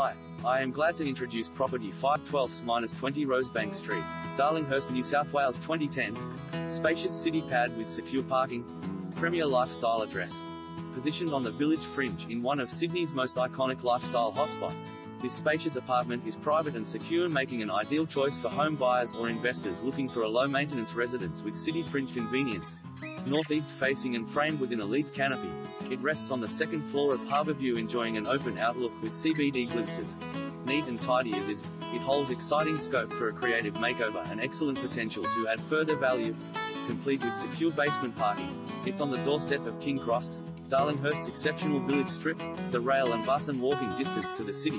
Hi, I am glad to introduce property 5/12-20 Rosebank Street, Darlinghurst, New South Wales 2010. Spacious city pad with secure parking. Premier lifestyle address. Positioned on the village fringe in one of Sydney's most iconic lifestyle hotspots, this spacious apartment is private and secure, making an ideal choice for home buyers or investors looking for a low-maintenance residence with city fringe convenience. Northeast facing and framed within a leaf canopy, it rests on the second floor of Harbour View, enjoying an open outlook with CBD glimpses. Neat and tidy as is, it holds exciting scope for a creative makeover and excellent potential to add further value. Complete with secure basement parking, it's on the doorstep of King Cross, Darlinghurst's exceptional village strip, the rail and bus and walking distance to the city.